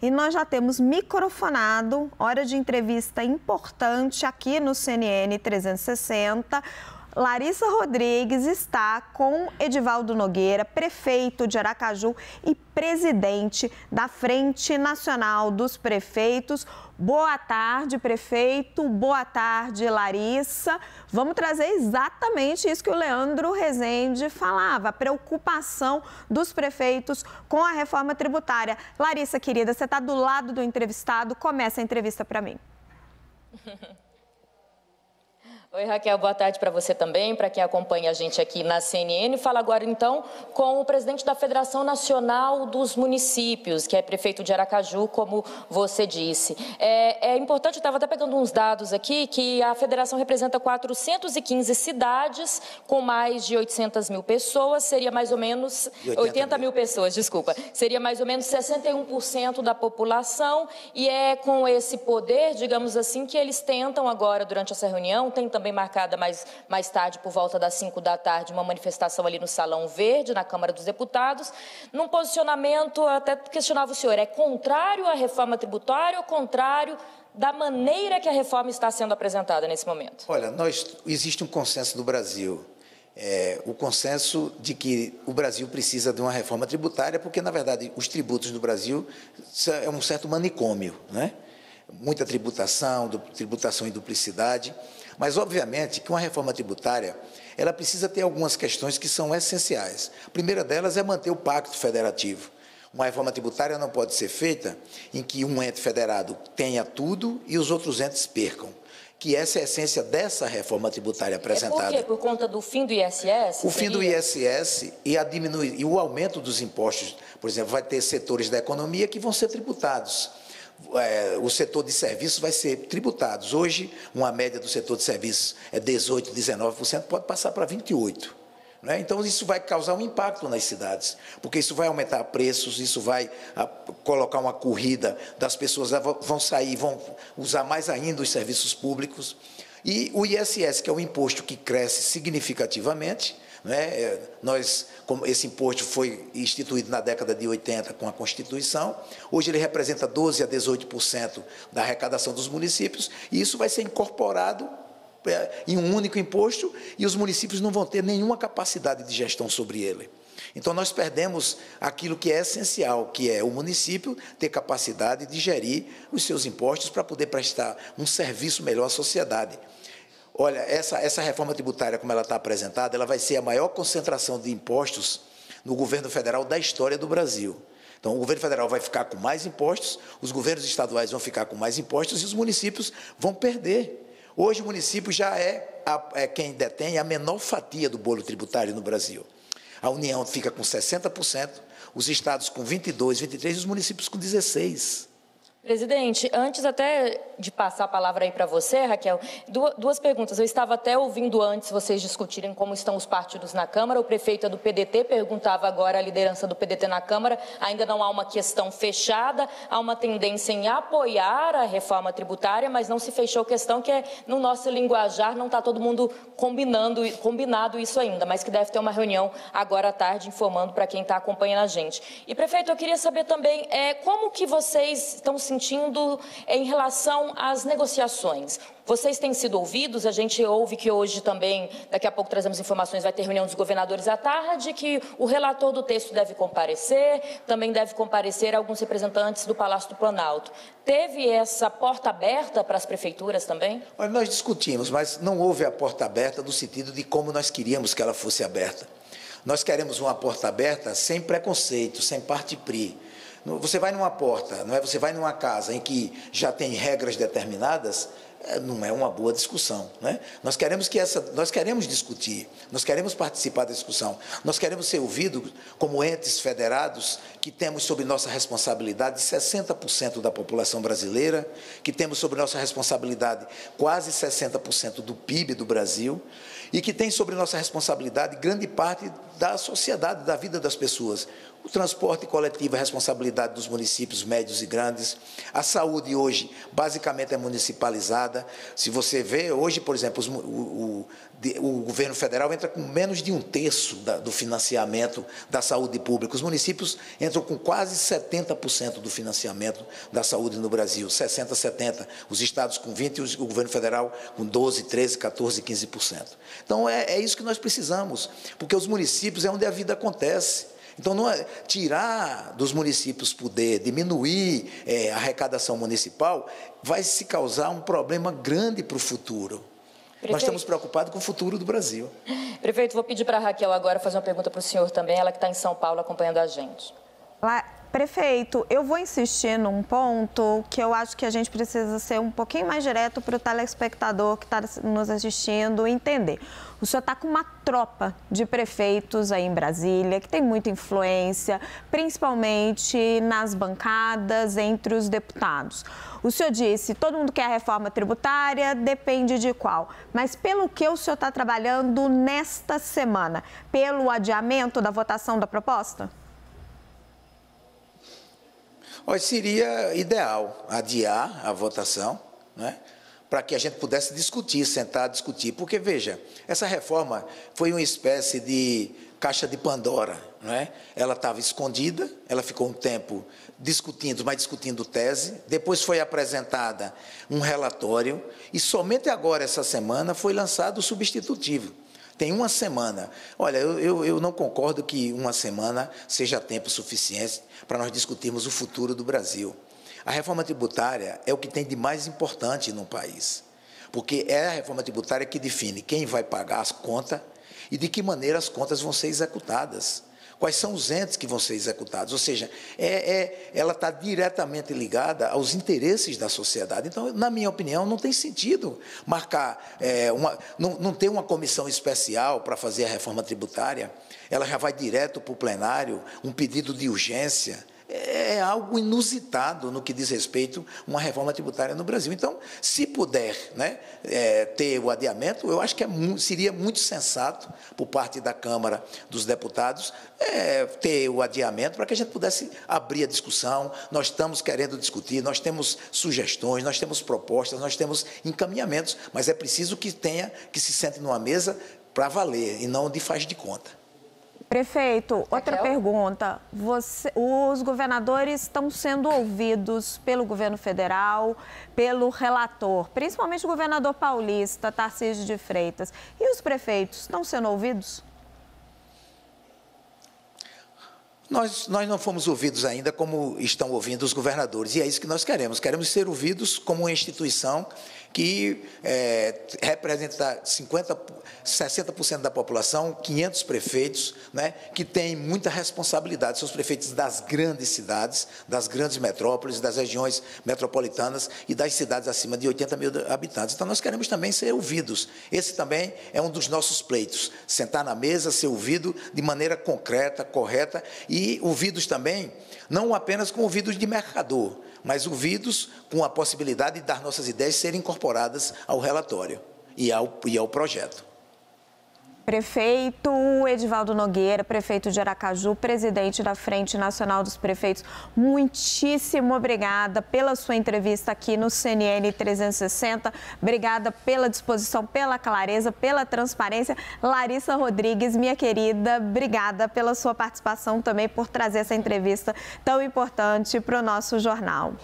E nós já temos microfonado, hora de entrevista importante aqui no CNN 360. Larissa Rodrigues está com Edvaldo Nogueira, prefeito de Aracaju e presidente da Frente Nacional dos Prefeitos. Boa tarde, prefeito. Boa tarde, Larissa. Vamos trazer exatamente isso que o Leandro Rezende falava, a preocupação dos prefeitos com a reforma tributária. Larissa, querida, você está do lado do entrevistado. Começa a entrevista para mim. Oi, Raquel, boa tarde para você também, para quem acompanha a gente aqui na CNN. Fala agora, então, com o presidente da Federação Nacional dos Municípios, que é prefeito de Aracaju, como você disse. É importante, eu estava até pegando uns dados aqui, que a federação representa 415 cidades com mais de 800 mil pessoas, seria mais ou menos... 80 mil pessoas, desculpa. Seria mais ou menos 61% da população e é com esse poder, digamos assim, que eles tentam agora, durante essa reunião, também marcada mais tarde, por volta das 5 da tarde, uma manifestação ali no Salão Verde, na Câmara dos Deputados, num posicionamento, até questionava o senhor, é contrário à reforma tributária ou contrário da maneira que a reforma está sendo apresentada nesse momento? Olha, existe um consenso no Brasil, o consenso de que o Brasil precisa de uma reforma tributária, porque, na verdade, os tributos do Brasil é um certo manicômio, né? Muita tributação, tributação em duplicidade. Mas, obviamente, que uma reforma tributária, ela precisa ter algumas questões que são essenciais. A primeira delas é manter o pacto federativo. Uma reforma tributária não pode ser feita em que um ente federado tenha tudo e os outros entes percam. Que essa é a essência dessa reforma tributária apresentada. Por quê? Por conta do fim do ISS? O fim do ISS e o aumento dos impostos. Por exemplo, vai ter setores da economia que vão ser tributados. O setor de serviços vai ser tributado. Hoje, uma média do setor de serviços é 18%, 19%, pode passar para 28%. Né? Então, isso vai causar um impacto nas cidades, porque isso vai aumentar preços, isso vai colocar uma corrida das pessoas, vão sair, vão usar mais ainda os serviços públicos. E o ISS, que é um imposto que cresce significativamente, né? Como esse imposto foi instituído na década de 80 com a Constituição, hoje ele representa 12% a 18% da arrecadação dos municípios, e isso vai ser incorporado em um único imposto, e os municípios não vão ter nenhuma capacidade de gestão sobre ele. Então, nós perdemos aquilo que é essencial, que é o município ter capacidade de gerir os seus impostos para poder prestar um serviço melhor à sociedade. Olha, essa reforma tributária, como ela está apresentada, ela vai ser a maior concentração de impostos no governo federal da história do Brasil. Então, o governo federal vai ficar com mais impostos, os governos estaduais vão ficar com mais impostos e os municípios vão perder. Hoje, o município já é quem detém a menor fatia do bolo tributário no Brasil. A União fica com 60%, os estados com 22%, 23% e os municípios com 16%. Presidente, antes até de passar a palavra aí para você, Raquel, duas perguntas. Eu estava até ouvindo antes vocês discutirem como estão os partidos na Câmara. O prefeito é do PDT, perguntava agora a liderança do PDT na Câmara. Ainda não há uma questão fechada, há uma tendência em apoiar a reforma tributária, mas não se fechou a questão que é, no nosso linguajar, não está todo mundo combinado isso ainda, mas que deve ter uma reunião agora à tarde, informando para quem está acompanhando a gente. E, prefeito, eu queria saber também como que vocês estão se sentindo em relação às negociações. Vocês têm sido ouvidos, a gente ouve que hoje também, daqui a pouco trazemos informações, vai ter reunião dos governadores à tarde, que o relator do texto deve comparecer, também deve comparecer alguns representantes do Palácio do Planalto. Teve essa porta aberta para as prefeituras também? Olha, nós discutimos, mas não houve a porta aberta no sentido de como nós queríamos que ela fosse aberta. Nós queremos uma porta aberta sem preconceito, sem parti-pris. Você vai numa porta, não é? Você vai numa casa em que já tem regras determinadas, não é uma boa discussão, né? Nós queremos discutir, nós queremos participar da discussão, nós queremos ser ouvidos como entes federados que temos sob nossa responsabilidade 60% da população brasileira, que temos sob nossa responsabilidade quase 60% do PIB do Brasil e que tem sob nossa responsabilidade grande parte da sociedade, da vida das pessoas. O transporte coletivo é responsabilidade dos municípios médios e grandes, a saúde hoje basicamente é municipalizada, deputada. Se você vê hoje, por exemplo, o governo federal entra com menos de 1/3 do financiamento da saúde pública. Os municípios entram com quase 70% do financiamento da saúde no Brasil, 60%, 70%. Os estados com 20% e o governo federal com 12%, 13%, 14%, 15%. Então, é isso que nós precisamos, porque os municípios é onde a vida acontece. Então, não é tirar dos municípios poder, diminuir a arrecadação municipal, vai se causar um problema grande para o futuro. Prefeito, nós estamos preocupados com o futuro do Brasil. Prefeito, vou pedir para a Raquel agora fazer uma pergunta para o senhor também, ela que está em São Paulo acompanhando a gente. Prefeito, eu vou insistir num ponto que eu acho que a gente precisa ser um pouquinho mais direto para o telespectador que está nos assistindo entender. O senhor está com uma tropa de prefeitos aí em Brasília, que tem muita influência, principalmente nas bancadas, entre os deputados. O senhor disse, todo mundo quer a reforma tributária, depende de qual. Mas pelo que o senhor está trabalhando nesta semana? Pelo adiamento da votação da proposta? Olha, seria ideal adiar a votação, né? Para que a gente pudesse discutir, sentar, discutir. Porque, veja, essa reforma foi uma espécie de caixa de Pandora, não é? Ela estava escondida, ela ficou um tempo discutindo, mas discutindo tese, depois foi apresentada um relatório e somente agora, essa semana, foi lançado o substitutivo. Tem uma semana. Olha, eu não concordo que uma semana seja tempo suficiente para nós discutirmos o futuro do Brasil. A reforma tributária é o que tem de mais importante num país, porque é a reforma tributária que define quem vai pagar as contas e de que maneira as contas vão ser executadas, quais são os entes que vão ser executados, ou seja, ela está diretamente ligada aos interesses da sociedade. Então, na minha opinião, não tem sentido marcar, não ter uma comissão especial para fazer a reforma tributária, ela já vai direto para o plenário, um pedido de urgência. É algo inusitado no que diz respeito a uma reforma tributária no Brasil. Então, se puder, né, ter o adiamento, eu acho que seria muito sensato, por parte da Câmara dos Deputados, ter o adiamento para que a gente pudesse abrir a discussão. Nós estamos querendo discutir, nós temos sugestões, nós temos propostas, nós temos encaminhamentos, mas é preciso que tenha, que se sente numa mesa para valer e não de faz de conta. Prefeito, outra pergunta. Os governadores estão sendo ouvidos pelo governo federal, pelo relator, principalmente o governador paulista, Tarcísio de Freitas. E os prefeitos estão sendo ouvidos? Nós não fomos ouvidos ainda como estão ouvindo os governadores, e é isso que nós queremos. Queremos ser ouvidos como uma instituição que representa 60% da população, 500 prefeitos, né, que tem muita responsabilidade. São os prefeitos das grandes cidades, das grandes metrópoles, das regiões metropolitanas e das cidades acima de 80 mil habitantes. Então, nós queremos também ser ouvidos. Esse também é um dos nossos pleitos, sentar na mesa, ser ouvido de maneira concreta, correta, e ouvidos também, não apenas com ouvidos de mercador, mas ouvidos com a possibilidade das nossas ideias serem incorporadas ao relatório e ao projeto. Prefeito Edvaldo Nogueira, prefeito de Aracaju, presidente da Frente Nacional dos Prefeitos, muitíssimo obrigada pela sua entrevista aqui no CNN 360, obrigada pela disposição, pela clareza, pela transparência. Larissa Rodrigues, minha querida, obrigada pela sua participação também, por trazer essa entrevista tão importante para o nosso jornal.